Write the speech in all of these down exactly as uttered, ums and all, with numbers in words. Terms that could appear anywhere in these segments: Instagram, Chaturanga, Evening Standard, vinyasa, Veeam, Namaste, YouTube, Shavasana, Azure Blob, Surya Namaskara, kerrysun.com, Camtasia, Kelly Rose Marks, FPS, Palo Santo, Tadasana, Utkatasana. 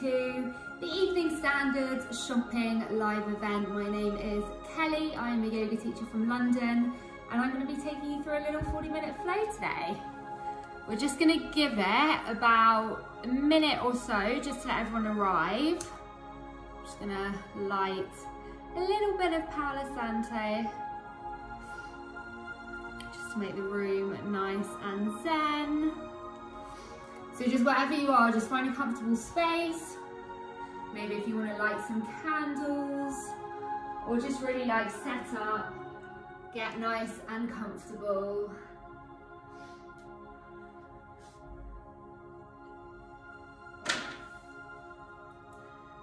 to the Evening Standard shopping live event. My name is Kelly, I am a yoga teacher from London, and I'm going to be taking you through a little forty minute flow today. We're just going to give it about a minute or so just to let everyone arrive. I'm just going to light a little bit of Palo Santo just to make the room nice and zen. So just wherever you are, just find a comfortable space. Maybe if you want to light some candles or just really like set up, get nice and comfortable.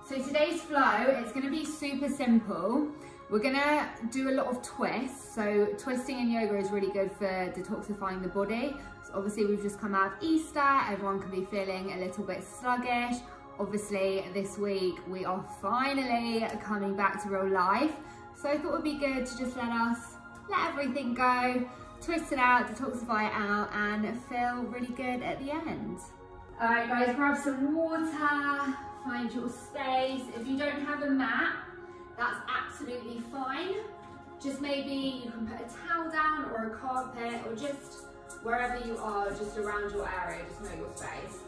So today's flow, it's going to be super simple. We're going to do a lot of twists. So twisting in yoga is really good for detoxifying the body. So obviously we've just come out of Easter, everyone can be feeling a little bit sluggish. Obviously this week we are finally coming back to real life. So I thought it would be good to just let us, let everything go, twist it out, detoxify it out, and feel really good at the end. All right guys, grab some water. Find your space. If you don't have a mat, that's absolutely fine. Just maybe you can put a towel down or a carpet or just wherever you are, just around your area, just know your space.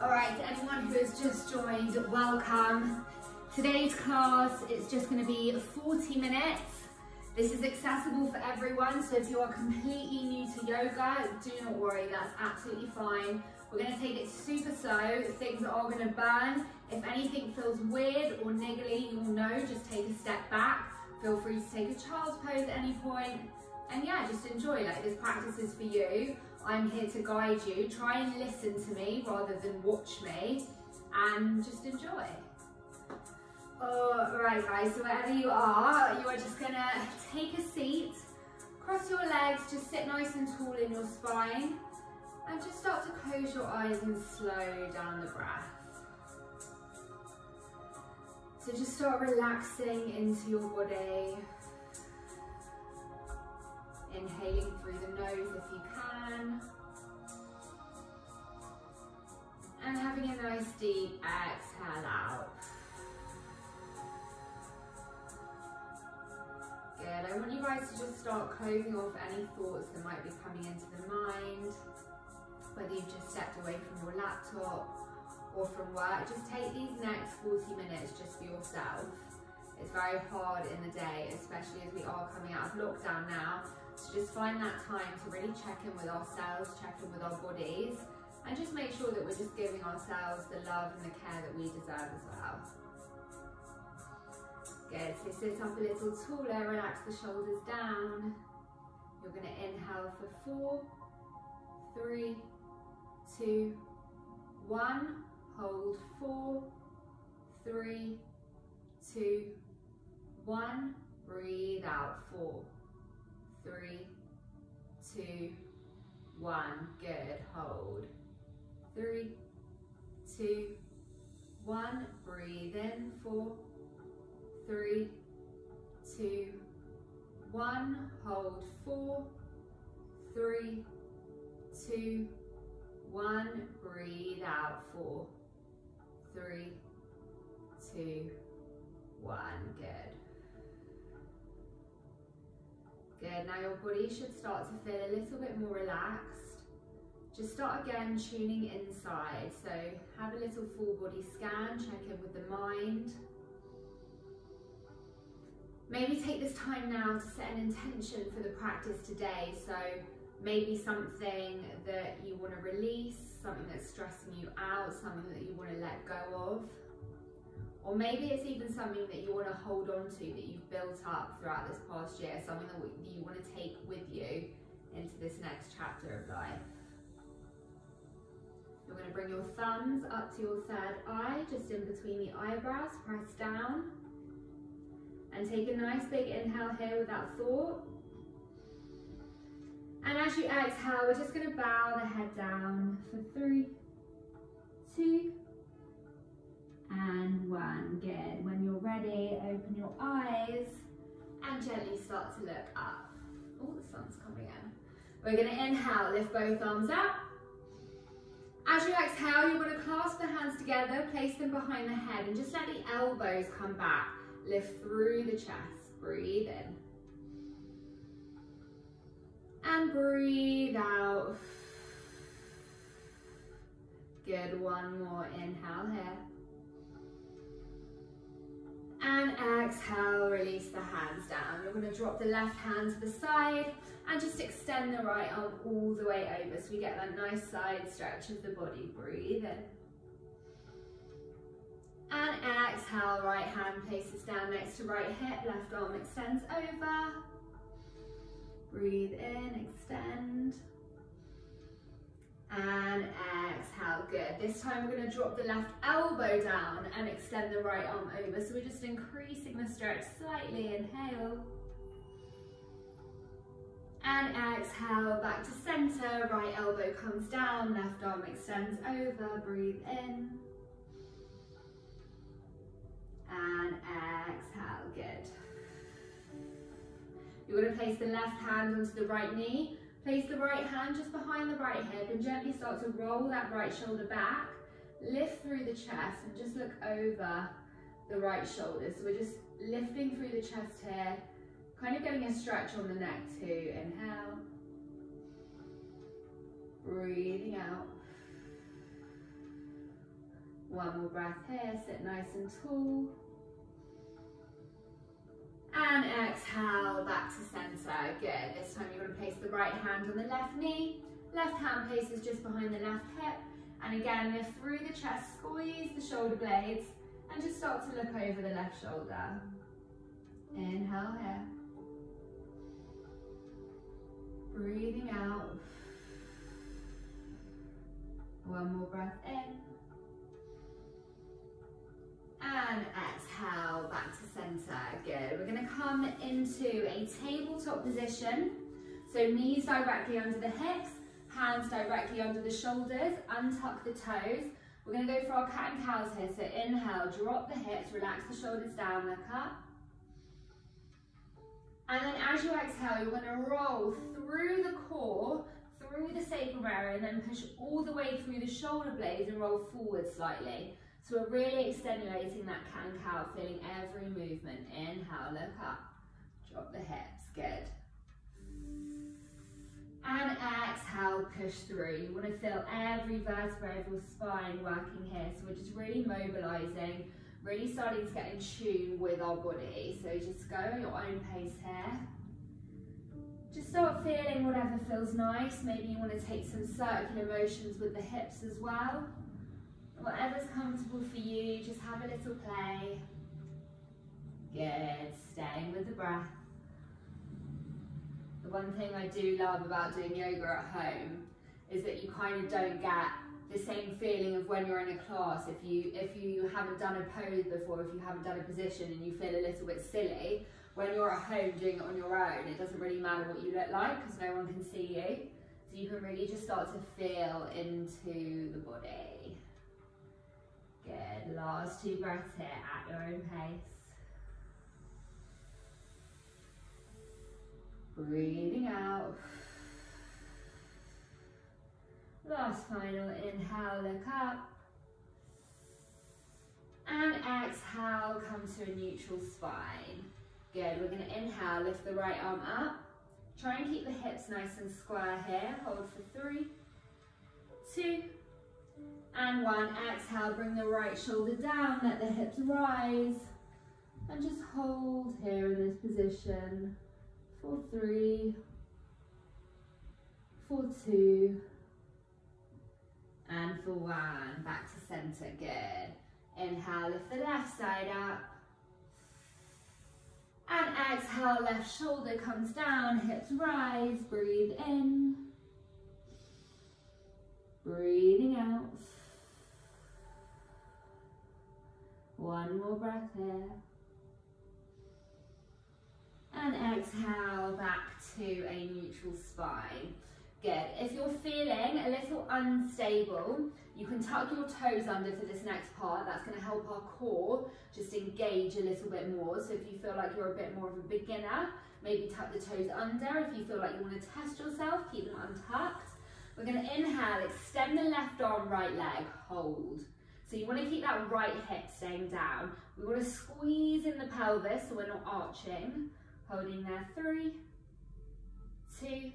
All right, to anyone who has just joined, welcome. Today's class is just gonna be forty minutes. This is accessible for everyone, so if you are completely new to yoga, do not worry, that's absolutely fine. We're going to take it super slow, things are all going to burn. If anything feels weird or niggly, you will know, just take a step back. Feel free to take a child's pose at any point. And yeah, just enjoy, like this practice is for you. I'm here to guide you. Try and listen to me rather than watch me, and just enjoy. All right guys, so wherever you are, you are just gonna take a seat, cross your legs, just sit nice and tall in your spine, and just start to close your eyes and slow down the breath. So just start relaxing into your body, inhaling through the nose if you can, and having a nice deep exhale out. Good. I want you guys to just start closing off any thoughts that might be coming into the mind, whether you've just stepped away from your laptop or from work. Just take these next forty minutes just for yourself. It's very hard in the day, especially as we are coming out of lockdown now, so just find that time to really check in with ourselves, check in with our bodies, and just make sure that we're just giving ourselves the love and the care that we deserve as well. Good, so sit up a little taller, relax the shoulders down. You're going to inhale for four, three, two, one. Hold four, three, two, one. Breathe out four, three, two, one. Good, hold three, two, one. Breathe in four. Three, two, one. Hold four, three, two, one. Breathe out four, three, two, one. Good. Good. Now your body should start to feel a little bit more relaxed. Just start again tuning inside. So have a little full body scan, check in with the mind. Maybe take this time now to set an intention for the practice today. So maybe something that you want to release, something that's stressing you out, something that you want to let go of. Or maybe it's even something that you want to hold on to that you've built up throughout this past year, something that you want to take with you into this next chapter of life. You're going to bring your thumbs up to your third eye, just in between the eyebrows, press down. And take a nice big inhale here with that thought. And as you exhale, we're just going to bow the head down for three, two, and one. Good. When you're ready, open your eyes and gently start to look up. Oh, the sun's coming in. We're going to inhale, lift both arms up. As you exhale, you're going to clasp the hands together, place them behind the head, and just let the elbows come back. Lift through the chest, breathe in. And breathe out. Good, one more inhale here. And exhale, release the hands down. You're going to drop the left hand to the side and just extend the right arm all the way over so we get that nice side stretch of the body. Breathe in. And exhale, right hand places down next to right hip, left arm extends over. Breathe in, extend. And exhale, good. This time we're going to drop the left elbow down and extend the right arm over. So we're just increasing the stretch slightly. Inhale. And exhale, back to center. Right elbow comes down, left arm extends over. Breathe in. And exhale, good. You're going to place the left hand onto the right knee. Place the right hand just behind the right hip and gently start to roll that right shoulder back. Lift through the chest and just look over the right shoulder. So we're just lifting through the chest here, kind of getting a stretch on the neck too. Inhale. Breathing out. One more breath here, sit nice and tall. And exhale, back to center. Good. This time you're going to place the right hand on the left knee. Left hand places just behind the left hip. And again, lift through the chest, squeeze the shoulder blades, and just start to look over the left shoulder. Inhale here. Breathing out. One more breath in. And exhale, back to center. Good. We're going to come into a tabletop position. So knees directly under the hips, hands directly under the shoulders, untuck the toes. We're going to go for our cat and cows here. So inhale, drop the hips, relax the shoulders down, look up. And then as you exhale, you're going to roll through the core, through the sacrum area, and then push all the way through the shoulder blades and roll forward slightly. So we're really extenuating that cat and cow, feeling every movement. Inhale, look up, drop the hips, good. And exhale, push through. You want to feel every vertebra of your spine working here. So we're just really mobilizing, really starting to get in tune with our body. So just go at your own pace here. Just start feeling whatever feels nice. Maybe you want to take some circular motions with the hips as well. Whatever's comfortable for you, just have a little play. Good, staying with the breath. The one thing I do love about doing yoga at home is that you kind of don't get the same feeling of when you're in a class. If you, if you haven't done a pose before, if you haven't done a position and you feel a little bit silly, when you're at home doing it on your own, it doesn't really matter what you look like because no one can see you. So you can really just start to feel into the body. Good, last two breaths here at your own pace. Breathing out. Last final inhale, look up. And exhale, come to a neutral spine. Good, we're going to inhale, lift the right arm up. Try and keep the hips nice and square here. Hold for three, two, and one. Exhale, bring the right shoulder down, let the hips rise. And just hold here in this position for three, for two, and for one. Back to center, good. Inhale, lift the left side up. And exhale, left shoulder comes down, hips rise, breathe in. Breathing out. One more breath here. And exhale, back to a neutral spine. Good. If you're feeling a little unstable, You can tuck your toes under for this next part. That's going to help our core just engage a little bit more. So if you feel like you're a bit more of a beginner, maybe tuck the toes under. If you feel like you want to test yourself, keep them untucked. We're going to inhale, extend the left arm, right leg, hold. So you want to keep that right hip staying down. We want to squeeze in the pelvis so we're not arching. Holding there, three, two,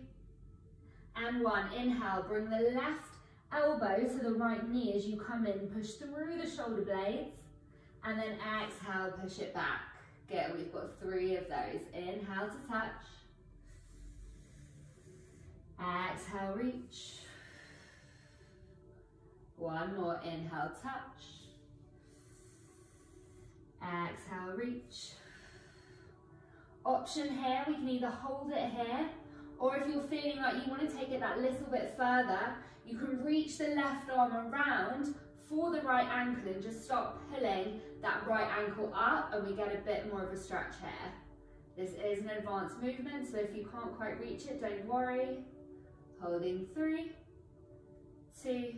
and one. Inhale, bring the left elbow to the right knee as you come in. Push through the shoulder blades, and then exhale, push it back. Good, we've got three of those. Inhale to touch. Exhale, reach. One more, inhale, touch. Exhale, reach. Option here, we can either hold it here, or if you're feeling like you want to take it that little bit further, you can reach the left arm around for the right ankle and just start pulling that right ankle up, and we get a bit more of a stretch here. This is an advanced movement, so if you can't quite reach it, don't worry. Holding three, two,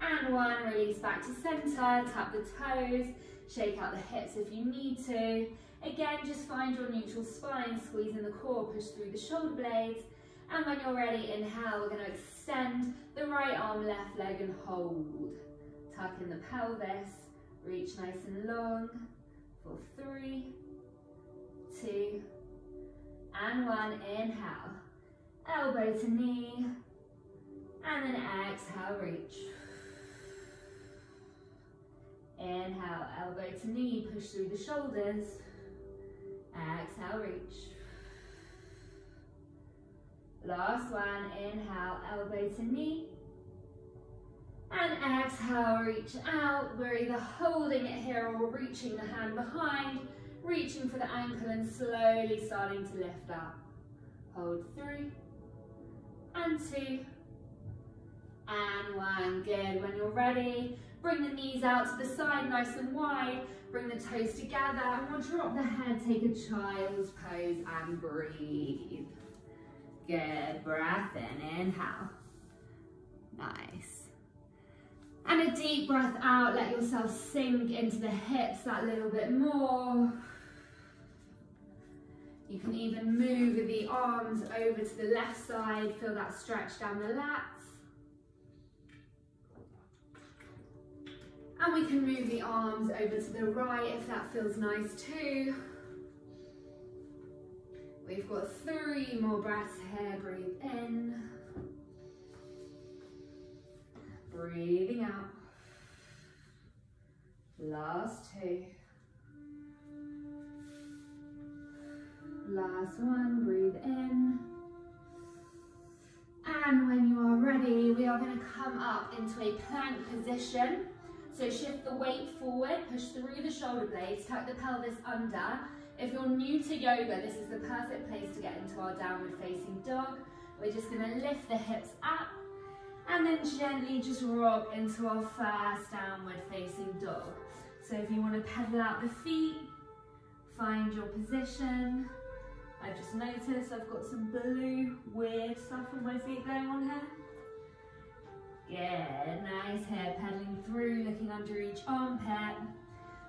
and one. Release back to center, tap the toes, shake out the hips if you need to. Again, just find your neutral spine, squeeze in the core, push through the shoulder blades. And when you're ready, inhale, we're going to extend the right arm, left leg, and hold. Tuck in the pelvis, reach nice and long for three, two, and one. Inhale, elbow to knee, and then exhale, reach. Inhale, elbow to knee, push through the shoulders, exhale, reach. Last one, inhale, elbow to knee, and exhale, reach out. We're either holding it here or reaching the hand behind, reaching for the ankle and slowly starting to lift up. Hold three, and two, and one. Good, when you're ready, bring the knees out to the side, nice and wide, bring the toes together, and we'll drop the head, take a child's pose, and breathe. Good, breath in, inhale, nice. And a deep breath out, let yourself sink into the hips that little bit more. You can even move the arms over to the left side, feel that stretch down the lats. And we can move the arms over to the right if that feels nice too. We've got three more breaths here. Breathe in. Breathing out. Last two. Last one. Breathe in. And when you are ready, we are going to come up into a plank position. So shift the weight forward, push through the shoulder blades, tuck the pelvis under. If you're new to yoga, this is the perfect place to get into our downward facing dog. We're just going to lift the hips up and then gently just rock into our first downward facing dog. So if you want to pedal out the feet, find your position. I've just noticed I've got some blue weird stuff on my feet going on here. Good, nice here, pedaling through, looking under each armpit.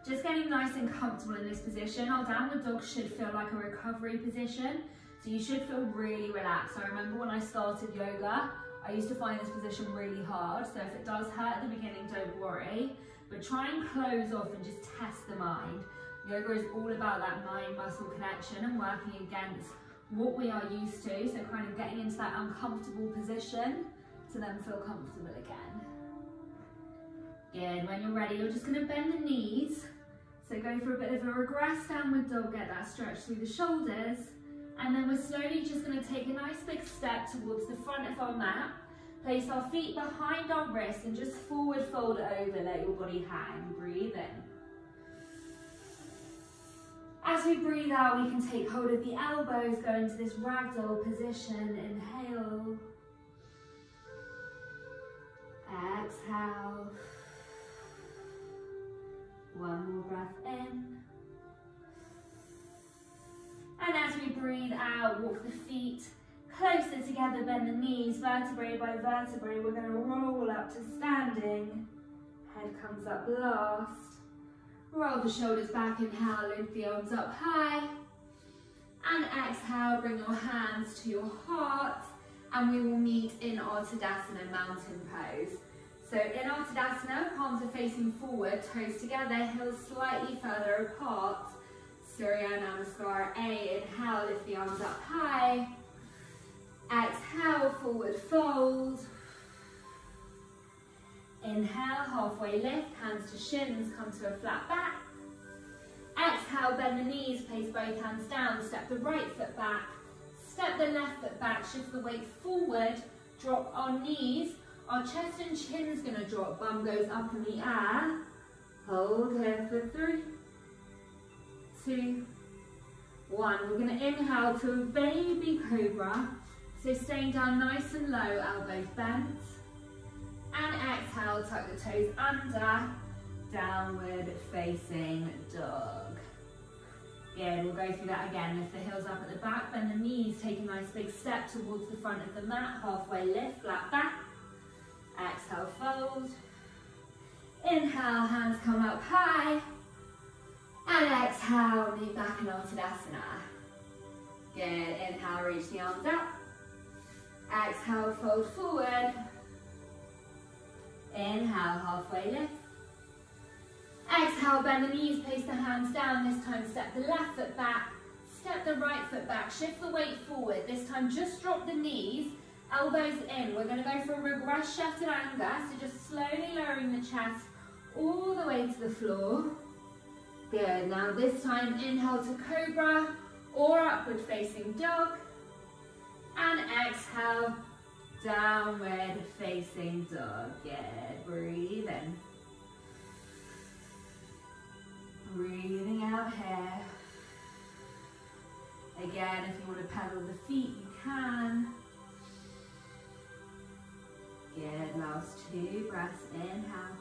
Just getting nice and comfortable in this position. Our downward dog should feel like a recovery position, so you should feel really relaxed. I remember when I started yoga, I used to find this position really hard, so if it does hurt at the beginning, don't worry, but try and close off and just test the mind. Yoga is all about that mind-muscle connection and working against what we are used to, so kind of getting into that uncomfortable position to then feel comfortable again. Good, when you're ready, you're just going to bend the knees. So go for a bit of a regress downward dog, get that stretch through the shoulders, and then we're slowly just going to take a nice big step towards the front of our mat, place our feet behind our wrists and just forward fold over, let your body hang, breathe in. As we breathe out, we can take hold of the elbows, go into this ragdoll position, inhale, exhale. One more breath in. And as we breathe out, walk the feet closer together, bend the knees, vertebrae by vertebrae. We're going to roll up to standing, head comes up last. Roll the shoulders back, inhale, lift the arms up high. And exhale, bring your hands to your heart, and we will meet in our Tadasana mountain pose. So in our Tadasana, palms are facing forward, toes together, heels slightly further apart. Surya Namaskara A, inhale, lift the arms up high. Exhale, forward fold. Inhale, halfway lift, hands to shins, come to a flat back. Exhale, bend the knees, place both hands down, step the right foot back, step the left foot back, shift the weight forward, drop our knees, our chest and chin is going to drop, bum goes up in the air, hold here for three, two, one. We're going to inhale to a baby cobra, so staying down nice and low, elbows bent, and exhale, tuck the toes under, downward facing dog. Good, we'll go through that again. Lift the heels up at the back, bend the knees, take a nice big step towards the front of the mat, halfway lift, flat back, exhale, fold. Inhale, hands come up high, and exhale, knee back in our Tadasana. Good, inhale, reach the arms up, exhale, fold forward, inhale, halfway lift. Exhale, bend the knees, place the hands down, this time step the left foot back, step the right foot back, shift the weight forward, this time just drop the knees, elbows in. We're going to go for a regress chaturanga, so just slowly lowering the chest all the way to the floor. Good, now this time inhale to cobra or upward facing dog, and exhale, downward facing dog. Good, breathe in. Breathing out here. Again, if you want to pedal the feet, you can. Good, last two breaths. Inhale.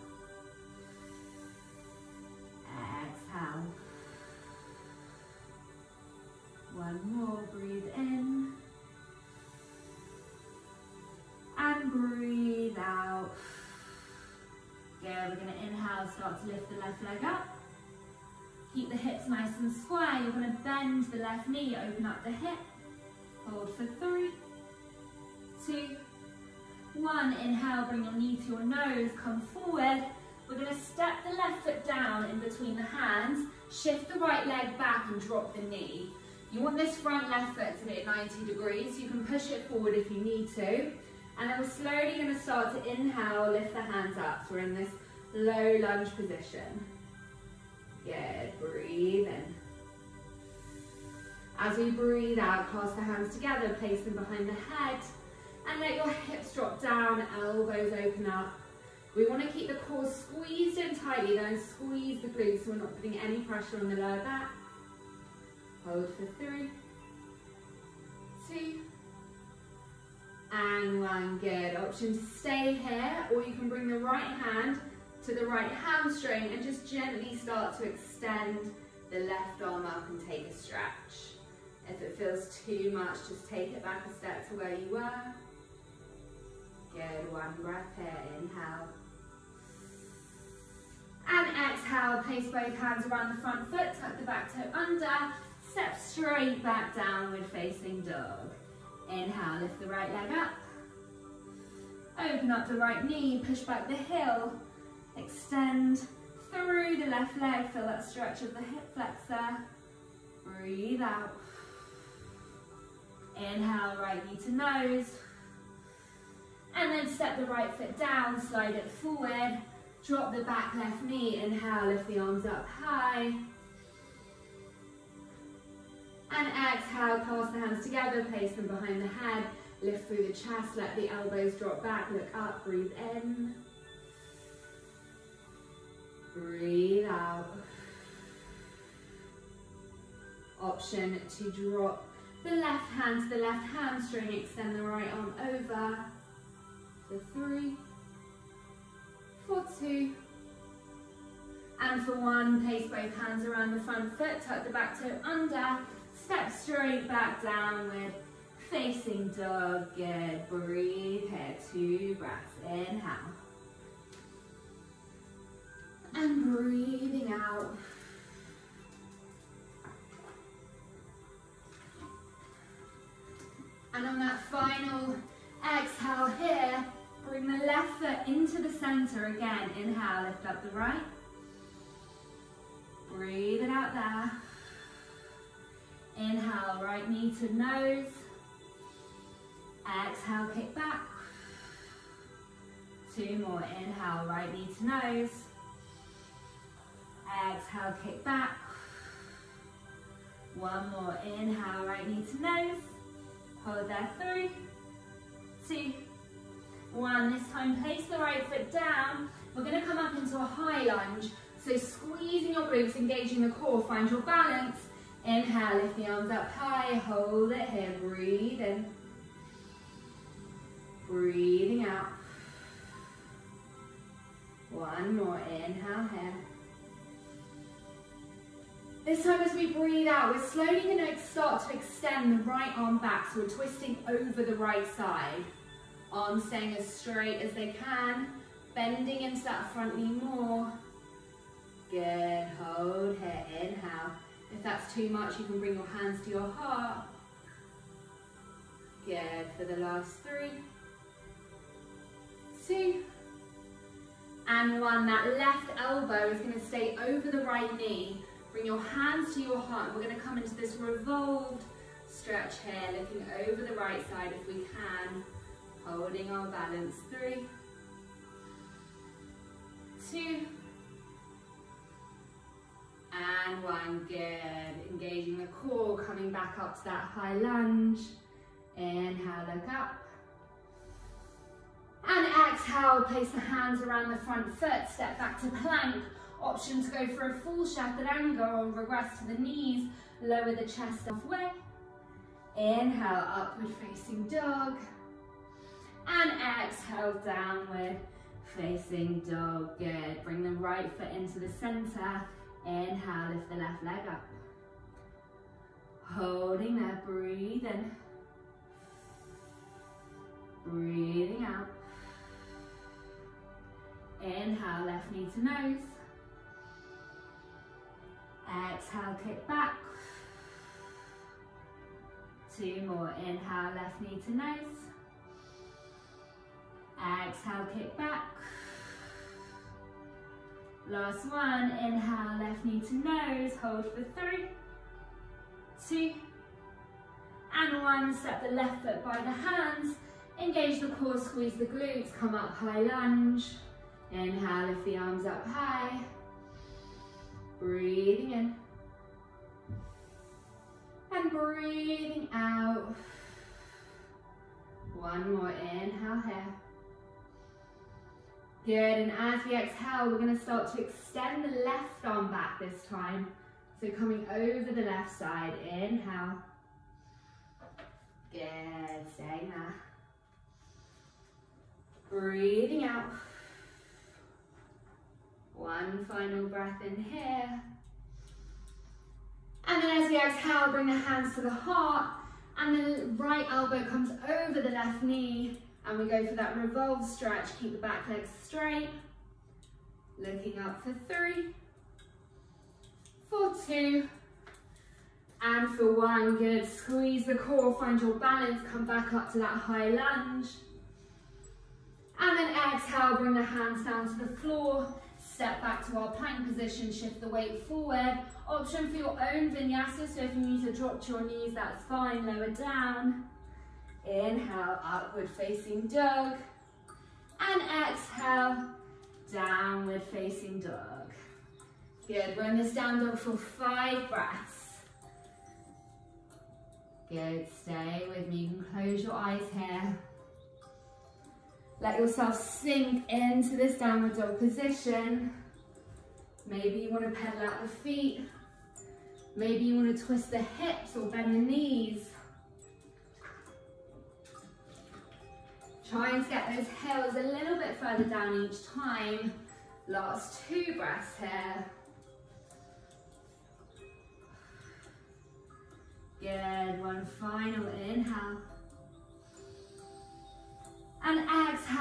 Exhale. One more, breathe in. And breathe out. Good, we're going to inhale, start to lift the left leg up. Keep the hips nice and square. You're going to bend the left knee, open up the hip. Hold for three, two, one. Inhale, bring your knee to your nose, come forward. We're going to step the left foot down in between the hands, shift the right leg back and drop the knee. You want this front left foot to be at ninety degrees. You can push it forward if you need to. And then we're slowly going to start to inhale, lift the hands up. So we're in this low lunge position. Good, breathe in. As we breathe out, clasp the hands together, place them behind the head, and let your hips drop down, elbows open up. We want to keep the core squeezed in tightly, then squeeze the glutes so we're not putting any pressure on the lower back. Hold for three, two, and one. Good, option to stay here, or you can bring the right hand to the right hamstring and just gently start to extend the left arm up and take a stretch. If it feels too much, just take it back a step to where you were. Good, one breath here, inhale. And exhale, place both hands around the front foot, tuck the back toe under, step straight back downward facing dog. Inhale, lift the right leg up. Open up the right knee, push back the heel. Extend through the left leg, feel that stretch of the hip flexor. Breathe out. Inhale, right knee to nose. And then step the right foot down, slide it forward. Drop the back left knee, inhale, lift the arms up high. And exhale, clasp the hands together, place them behind the head. Lift through the chest, let the elbows drop back, look up, breathe in. Breathe out. Option to drop the left hand to the left hamstring, extend the right arm over for three, for two, and for one. Place both hands around the front foot, tuck the back toe under, step straight back downward Facing dog, good, breathe, head two breaths, inhale. And breathing out. And on that final exhale here, bring the left foot into the center again. Inhale, lift up the right. Breathe it out there. Inhale, right knee to nose. Exhale, kick back. Two more. Inhale, right knee to nose. Exhale, kick back. One more. Inhale, right knee to nose. Hold there. Three, two, one. This time, place the right foot down. We're going to come up into a high lunge. So squeezing your glutes, engaging the core, find your balance. Inhale, lift the arms up high. Hold it here. Breathe in. Breathing out. One more. Inhale here. This time as we breathe out, we're slowly going to start to extend the right arm back. So we're twisting over the right side. Arms staying as straight as they can. Bending into that front knee more. Good. Hold here. Inhale. If that's too much, you can bring your hands to your heart. Good. For the last three. Two. And one. That left elbow is going to stay over the right knee. Bring your hands to your heart. We're going to come into this revolved stretch here, looking over the right side if we can. Holding our balance. Three. Two. And one. Good. Engaging the core, coming back up to that high lunge. Inhale, look up. And exhale, place the hands around the front foot, step back to plank. Option to go for a full chaturanga or regress to the knees, lower the chest halfway. Inhale, upward facing dog. And exhale, downward facing dog. Good. Bring the right foot into the center. Inhale, lift the left leg up. Holding there, breathe in. Breathing out. Inhale, left knee to nose. Exhale, kick back. Two more. Inhale, left knee to nose. Exhale, kick back. Last one. Inhale, left knee to nose. Hold for three, two, and one. Step the left foot by the hands. Engage the core, squeeze the glutes, come up high lunge. Inhale, lift the arms up high. Breathing in. And breathing out. One more. Inhale here. Good. And as we exhale, we're going to start to extend the left arm back this time. So coming over the left side. Inhale. Good. Staying there. Breathing out. One final breath in here. And then as we exhale, bring the hands to the heart. And the right elbow comes over the left knee. And we go for that revolve stretch. Keep the back leg straight. Looking up for three. For two. And for one. Good. Squeeze the core. Find your balance. Come back up to that high lunge. And then exhale, bring the hands down to the floor. Step back to our plank position, shift the weight forward. Option for your own vinyasa, so if you need to drop to your knees, that's fine, lower down. Inhale, upward facing dog. And exhale, downward facing dog. Good, we're in this down dog for five breaths. Good, stay with me, you can close your eyes here. Let yourself sink into this downward dog position. Maybe you want to pedal out the feet. Maybe you want to twist the hips or bend the knees. Try and get those heels a little bit further down each time. Last two breaths here. Good, one final inhale.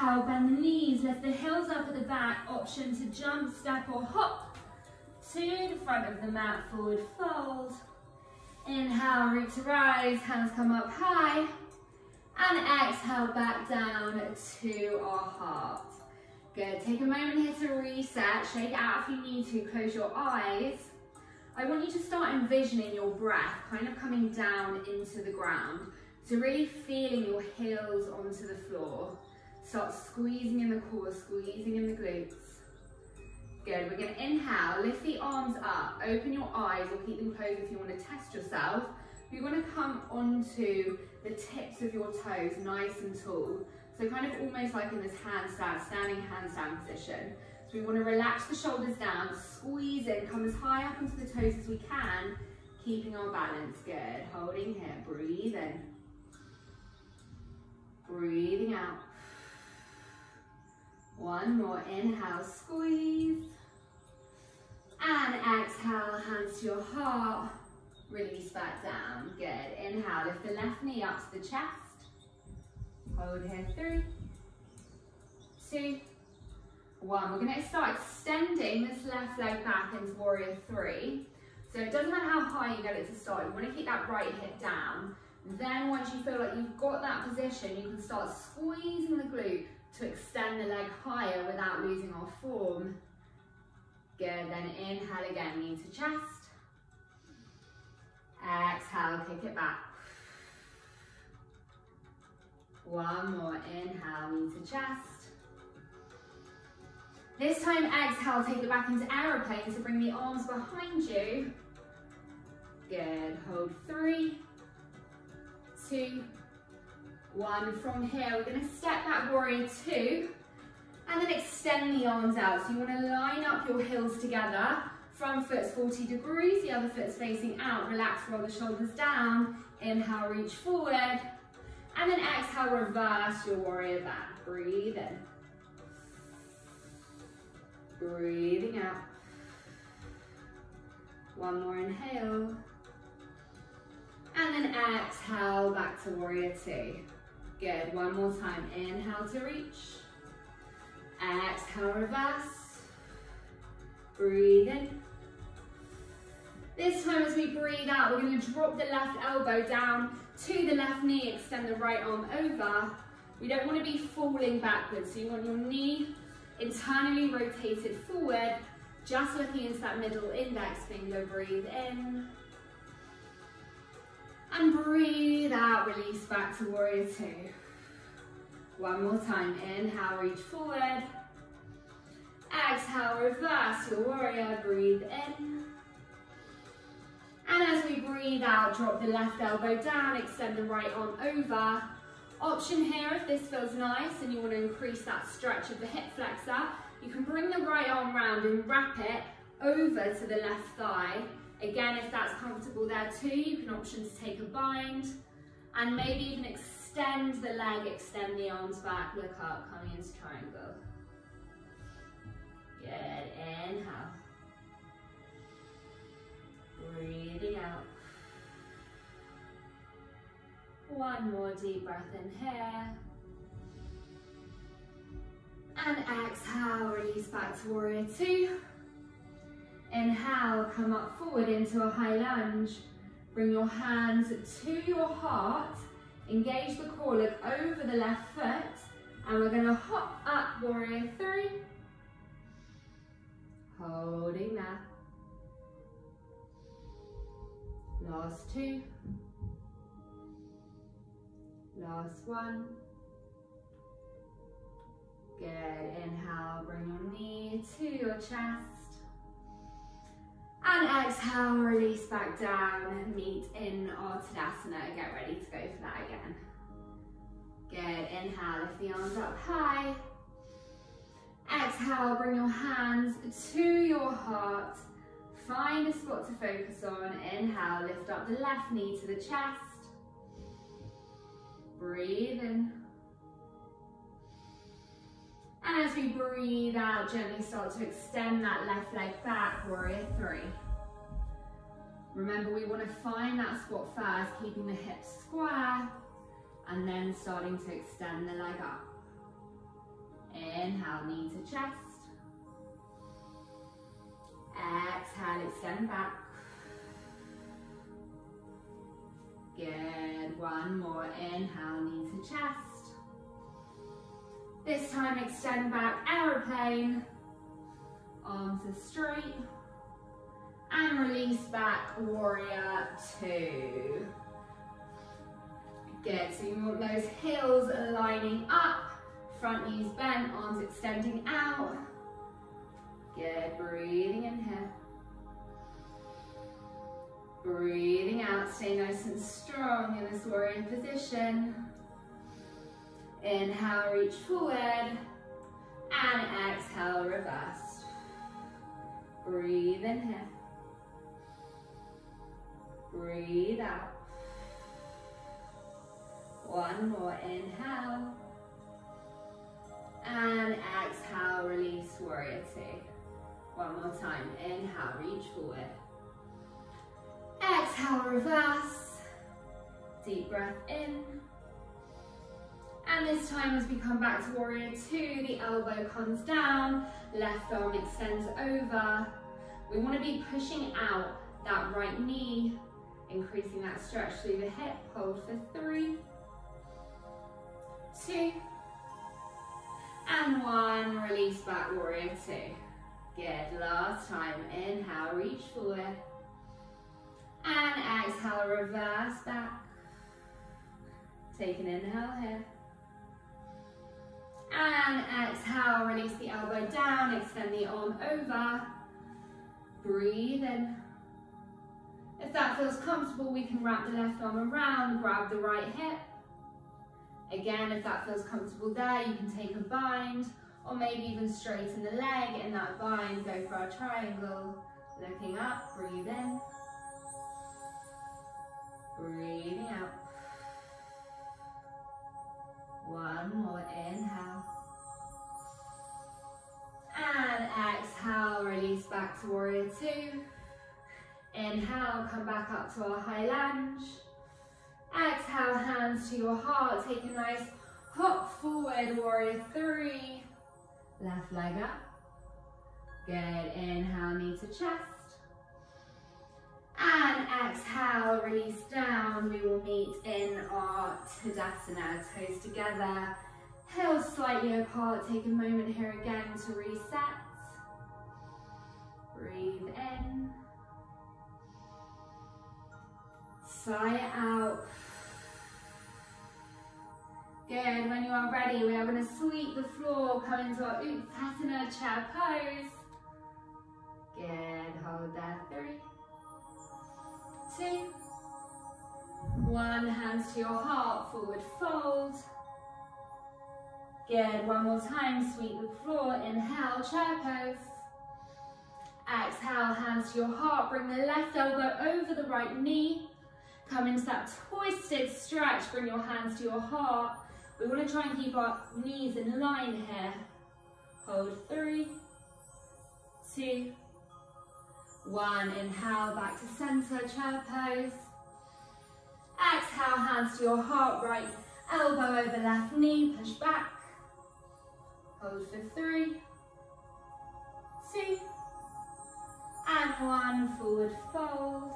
bow, bend the knees, lift the heels up at the back, option to jump, step or hop to the front of the mat, forward fold. Inhale, root to rise, hands come up high, and exhale back down to our heart. Good, take a moment here to reset, shake out if you need to, close your eyes. I want you to start envisioning your breath kind of coming down into the ground. So really feeling your heels onto the floor. Start squeezing in the core, squeezing in the glutes. Good, we're gonna inhale, lift the arms up, open your eyes or keep them closed if you wanna test yourself. You're gonna come onto the tips of your toes, nice and tall. So kind of almost like in this handstand, standing handstand position. So we wanna relax the shoulders down, squeeze in, come as high up into the toes as we can, keeping our balance, good. Holding here, breathe in. Breathing out. One more, inhale, squeeze. And exhale, hands to your heart, release back down, good. Inhale, lift the left knee up to the chest. Hold here, three, two, one. We're gonna start extending this left leg back into warrior three. So it doesn't matter how high you get it to start, you wanna keep that right hip down. Then once you feel like you've got that position, you can start squeezing the glute to extend the leg higher without losing our form. Good, then inhale again, knee to chest. Exhale, kick it back. One more, inhale, knee to chest. This time, exhale, take it back into aeroplane, so bring the arms behind you. Good, hold three, two, one. From here, we're gonna step back, warrior two, and then extend the arms out. So you wanna line up your heels together, front foot's forty degrees, the other foot's facing out, relax, roll the shoulders down, inhale, reach forward, and then exhale, reverse your warrior back. Breathe in. Breathing out. One more inhale. And then exhale, back to warrior two. Good, one more time. Inhale to reach. Exhale, reverse. Breathe in. This time as we breathe out, we're gonna drop the left elbow down to the left knee, extend the right arm over. We don't wanna be falling backwards, so you want your knee internally rotated forward, just looking into that middle index finger, breathe in. And breathe out, release back to warrior two. One more time, inhale, reach forward. Exhale, reverse your warrior, breathe in. And as we breathe out, drop the left elbow down, extend the right arm over. Option here, if this feels nice and you want to increase that stretch of the hip flexor, you can bring the right arm round and wrap it over to the left thigh. Again, if that's comfortable there too, you can option to take a bind and maybe even extend the leg, extend the arms back, look up, coming into triangle. Good, inhale. Breathing out. One more deep breath in here. And exhale, release back to warrior two. Inhale, come up forward into a high lunge. Bring your hands to your heart. Engage the core, look over the left foot. And we're gonna hop up, warrior three. Holding that. Last two. Last one. Good, inhale, bring your knee to your chest. And exhale, release back down, meet in our Tadasana. Get ready to go for that again. Good, inhale, lift the arms up high. Exhale, bring your hands to your heart. Find a spot to focus on. Inhale, lift up the left knee to the chest. Breathe in. And as we breathe out, gently start to extend that left leg back, warrior three. Remember, we want to find that spot first, keeping the hips square, and then starting to extend the leg up. Inhale, knee to chest. Exhale, extend back. Good, one more. Inhale, knee to chest. This time extend back, aeroplane. Arms are straight. And release back, warrior two. Good, so you want those heels lining up, front knees bent, arms extending out. Good, breathing in here. Breathing out, stay nice and strong in this warrior position. Inhale, reach forward, and exhale, reverse. Breathe in here. Breathe out. One more, inhale. And exhale, release, warrior two. One more time, inhale, reach forward. Exhale, reverse. Deep breath in. And this time as we come back to warrior two, the elbow comes down, left arm extends over. We want to be pushing out that right knee, increasing that stretch through the hip. Hold for three, two, and one. Release back, warrior two. Good, last time. Inhale, reach forward. And exhale, reverse back. Take an inhale here. And exhale, release the elbow down, extend the arm over. Breathe in. If that feels comfortable, we can wrap the left arm around, grab the right hip. Again, if that feels comfortable there, you can take a bind, or maybe even straighten the leg in that bind, go for our triangle. Looking up, breathe in. Breathing out. One more, inhale. And exhale, release back to warrior two. Inhale, come back up to our high lunge. Exhale, hands to your heart. Take a nice hop forward, warrior three. Left leg up. Good, inhale, knee to chest. And exhale, release down. We will meet in our Tadasana, toes together. Heels slightly apart. Take a moment here again to reset. Breathe in. Sigh it out. Good, when you are ready, we are going to sweep the floor, come into our Utkatasana chair pose. Good, hold there, three, two, one, hands to your heart, forward fold. Good, one more time, sweep the floor, inhale, chair pose. Exhale, hands to your heart, bring the left elbow over the right knee. Come into that twisted stretch, bring your hands to your heart. We want to try and keep our knees in line here. Hold three, two, one. Inhale, back to center, chair pose. Exhale, hands to your heart, right elbow over left knee, push back. Hold for three, two, and one, forward fold.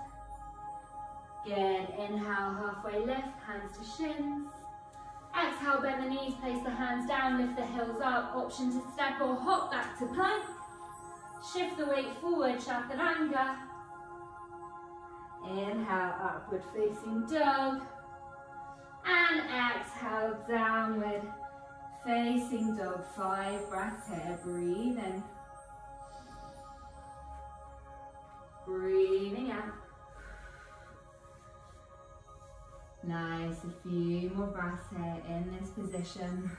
Good, inhale, halfway lift, hands to shins. Exhale, bend the knees, place the hands down, lift the heels up. Option to step or hop back to plank. Shift the weight forward, Chaturanga. Inhale, upward facing dog. And exhale, downward facing dog. Five breaths here, breathe in. Breathing out. Nice, a few more breaths here in this position.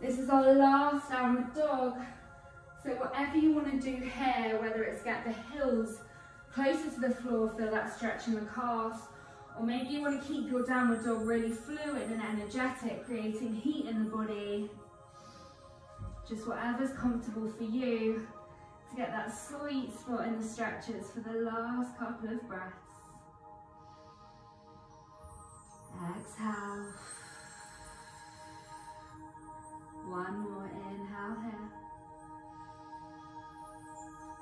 This is our last downward dog. So whatever you want to do here, whether it's get the heels closer to the floor, feel that stretch in the calves, or maybe you want to keep your downward dog really fluid and energetic, creating heat in the body. Just whatever's comfortable for you to get that sweet spot in the stretches for the last couple of breaths. Exhale. One more inhale here.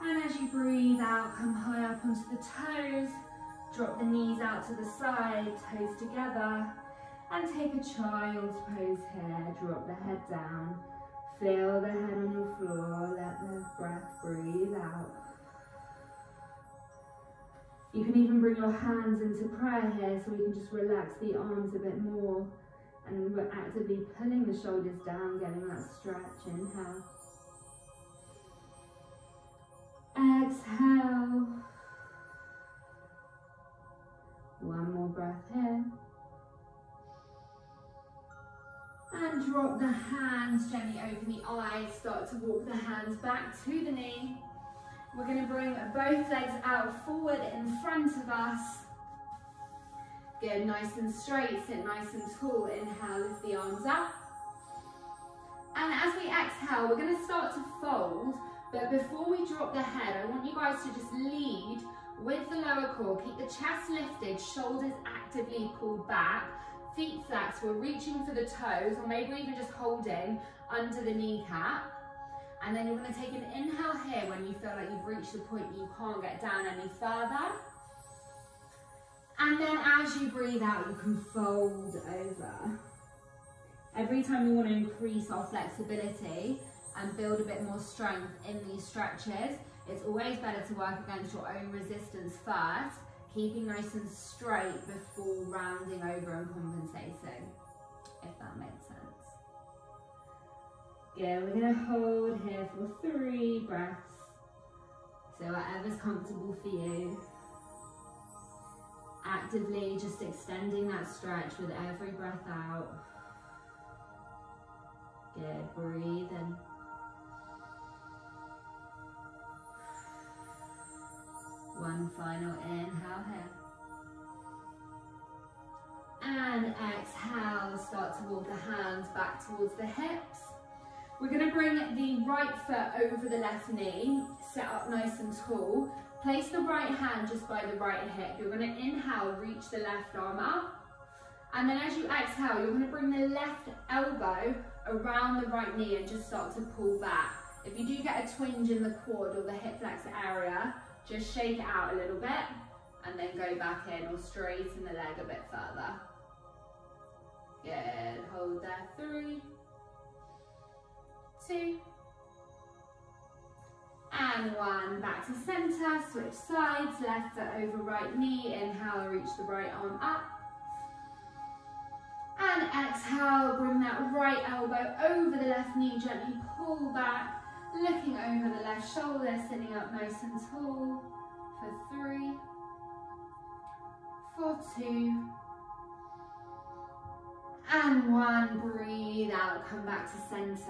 And as you breathe out, come high up onto the toes, drop the knees out to the side, toes together, and take a child's pose here. Drop the head down, feel the head on your floor, let the breath breathe out. You can even bring your hands into prayer here, so we can just relax the arms a bit more, and we're actively pulling the shoulders down, getting that stretch. Inhale. Exhale. One more breath here. And drop the hands, gently open the eyes, start to walk the hands back to the knee. We're going to bring both legs out forward in front of us. Good, nice and straight, sit nice and tall. Inhale, lift the arms up. And as we exhale, we're going to start to fold. But before we drop the head, I want you guys to just lead with the lower core. Keep the chest lifted, shoulders actively pulled back, feet flat. So we're reaching for the toes, or maybe even just holding under the kneecap. And then you're going to take an inhale here when you feel like you've reached the point that you can't get down any further. And then as you breathe out, you can fold over. Every time you want to increase our flexibility and build a bit more strength in these stretches, it's always better to work against your own resistance first, keeping nice and straight before rounding over and compensating, if that makes sense. Yeah, we're going to hold here for three breaths, so whatever's comfortable for you. Actively just extending that stretch with every breath out. Good, breathe in. One final inhale here. And exhale, start to walk the hands back towards the hips. We're going to bring the right foot over the left knee, set up nice and tall. Place the right hand just by the right hip. You're going to inhale, reach the left arm up. And then as you exhale, you're going to bring the left elbow around the right knee and just start to pull back. If you do get a twinge in the quad or the hip flexor area, just shake it out a little bit and then go back in, or straighten the leg a bit further. Good, hold there, three. Two, and one, back to center, switch sides, left foot over right knee, inhale, reach the right arm up, and exhale, bring that right elbow over the left knee, gently pull back, looking over the left shoulder, sitting up nice and tall for three, for two, and one, breathe out, come back to center.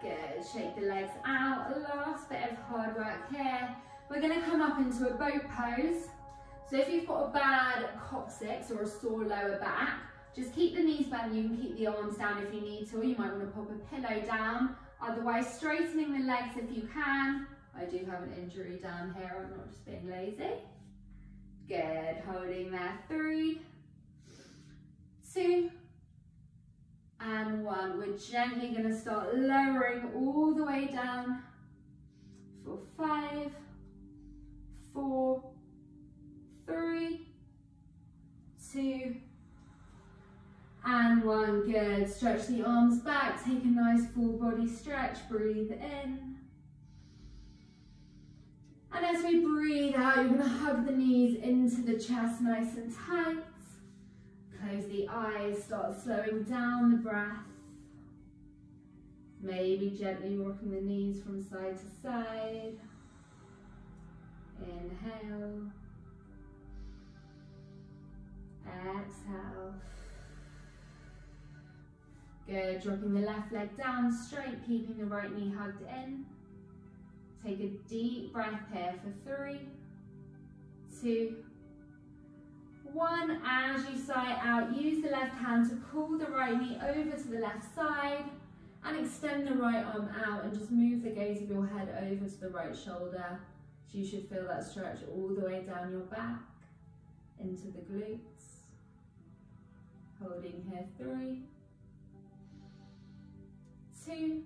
Good, shake the legs out. Last bit of hard work here. We're gonna come up into a boat pose. So if you've got a bad coccyx or a sore lower back, just keep the knees bent. You can keep the arms down if you need to, or you might wanna pop a pillow down. Otherwise, straightening the legs if you can. I do have an injury down here, I'm not just being lazy. Good, holding there, three, two, and one. We're gently going to start lowering all the way down for five, four, three, two, and one. Good. Stretch the arms back. Take a nice full body stretch. Breathe in. And as we breathe out, you're going to hug the knees into the chest nice and tight. Close the eyes, start slowing down the breath. Maybe gently rocking the knees from side to side. Inhale. Exhale. Good, dropping the left leg down straight, keeping the right knee hugged in. Take a deep breath here for three, two, one. As you sigh out, use the left hand to pull the right knee over to the left side and extend the right arm out, and just move the gaze of your head over to the right shoulder. So you should feel that stretch all the way down your back into the glutes. Holding here, three, two,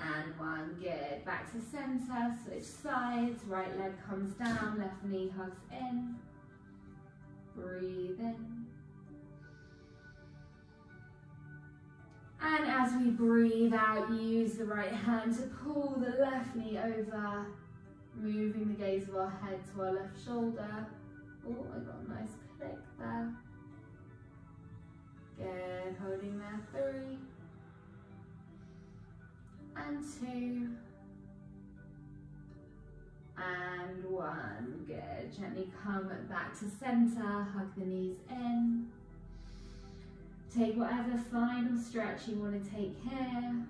and one, good. Back to center, switch sides, right leg comes down, left knee hugs in, breathe in. And as we breathe out, use the right hand to pull the left knee over, moving the gaze of our head to our left shoulder. Oh, I got a nice click there. Good, holding there, three, and two, and one, good. Gently come back to center, hug the knees in. Take whatever final stretch you want to take here.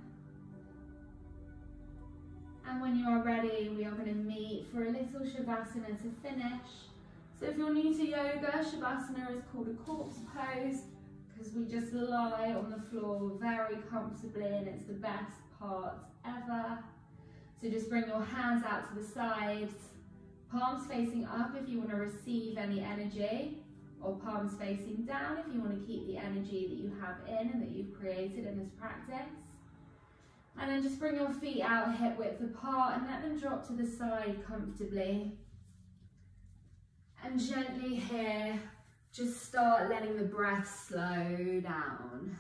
And when you are ready, we are going to meet for a little Shavasana to finish. So if you're new to yoga, Shavasana is called a corpse pose because we just lie on the floor very comfortably and it's the best part ever. So just bring your hands out to the sides, palms facing up if you want to receive any energy, or palms facing down if you want to keep the energy that you have in and that you've created in this practice. And then just bring your feet out hip width apart and let them drop to the side comfortably. And gently here, just start letting the breath slow down.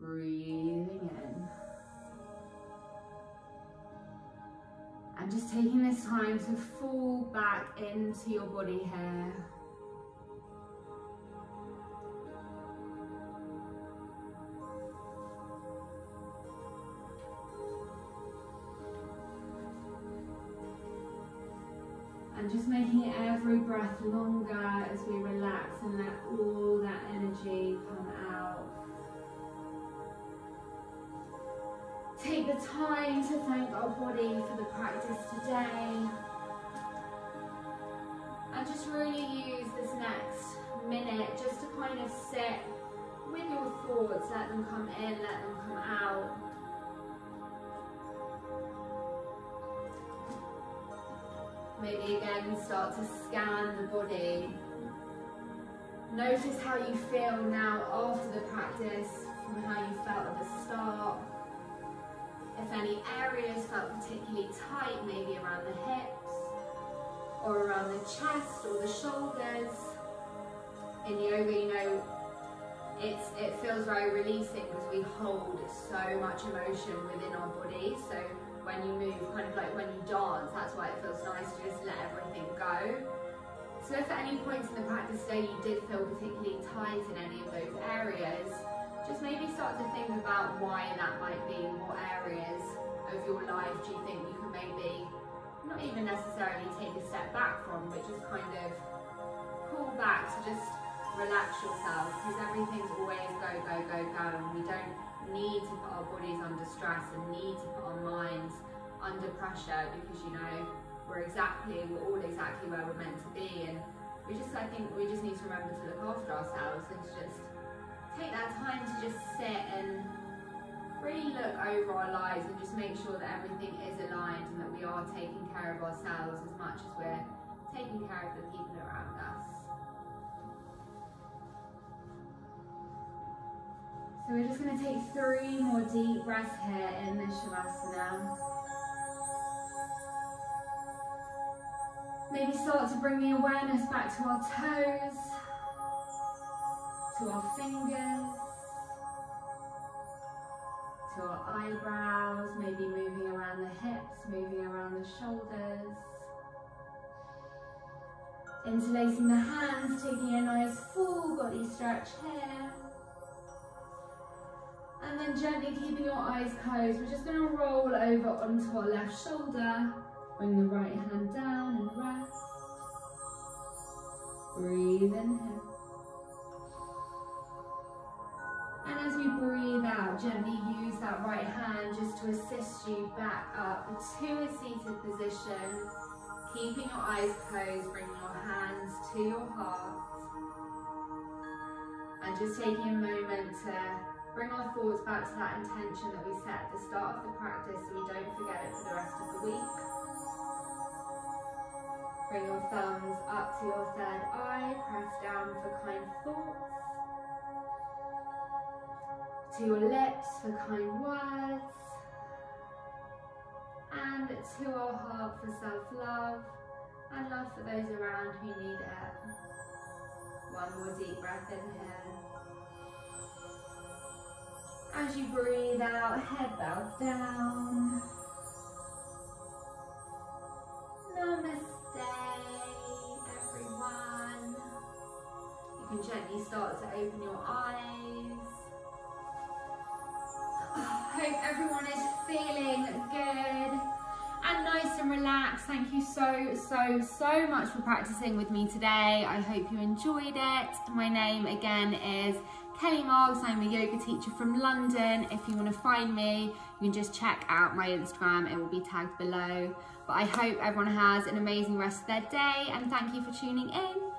Breathing in. And just taking this time to fall back into your body here. And just making every breath longer as we relax and let all that energy come out. Take the time to thank our body for the practice today. And just really use this next minute just to kind of sit with your thoughts, let them come in, let them come out. Maybe again start to scan the body. Notice how you feel now after the practice from how you felt at the start. If any areas felt particularly tight, maybe around the hips, or around the chest or the shoulders. In yoga, you know, it's, it feels very releasing because we hold so much emotion within our body. So when you move, kind of like when you dance, that's why it feels nice to just let everything go. So if at any point in the practice today you did feel particularly tight in any of those areas, just maybe start to think about why that might be. What areas of your life do you think you can maybe not even necessarily take a step back from, but just kind of pull back to just relax yourself, because everything's always go, go, go, go, and we don't need to put our bodies under stress and need to put our minds under pressure, because you know we're exactly, we're all exactly where we're meant to be, and we just, I think we just need to remember to look after ourselves and to just take that time to just sit and really look over our lives and just make sure that everything is aligned and that we are taking care of ourselves as much as we're taking care of the people around us. So we're just going to take three more deep breaths here in the Shavasana. Maybe start to bring the awareness back to our toes, to our fingers, to our eyebrows, maybe moving around the hips, moving around the shoulders. Interlacing the hands, taking a nice full body stretch here. And then gently keeping your eyes closed, we're just going to roll over onto our left shoulder, bring the right hand down and rest. Breathe in here. And as we breathe out, gently use that right hand just to assist you back up to a seated position. Keeping your eyes closed, bringing your hands to your heart. And just taking a moment to bring our thoughts back to that intention that we set at the start of the practice so we don't forget it for the rest of the week. Bring your thumbs up to your third eye, press down for kind thoughts. to your lips for kind words, and to our heart for self-love and love for those around who need it. One more deep breath in here. As you breathe out, head bows down. Namaste, everyone. You can gently start to open your eyes. I hope everyone is feeling good and nice and relaxed. Thank you so, so, so much for practicing with me today. I hope you enjoyed it. My name again is Kelly Marks. I'm a yoga teacher from London. If you want to find me, you can just check out my Instagram. It will be tagged below. But I hope everyone has an amazing rest of their day, and thank you for tuning in.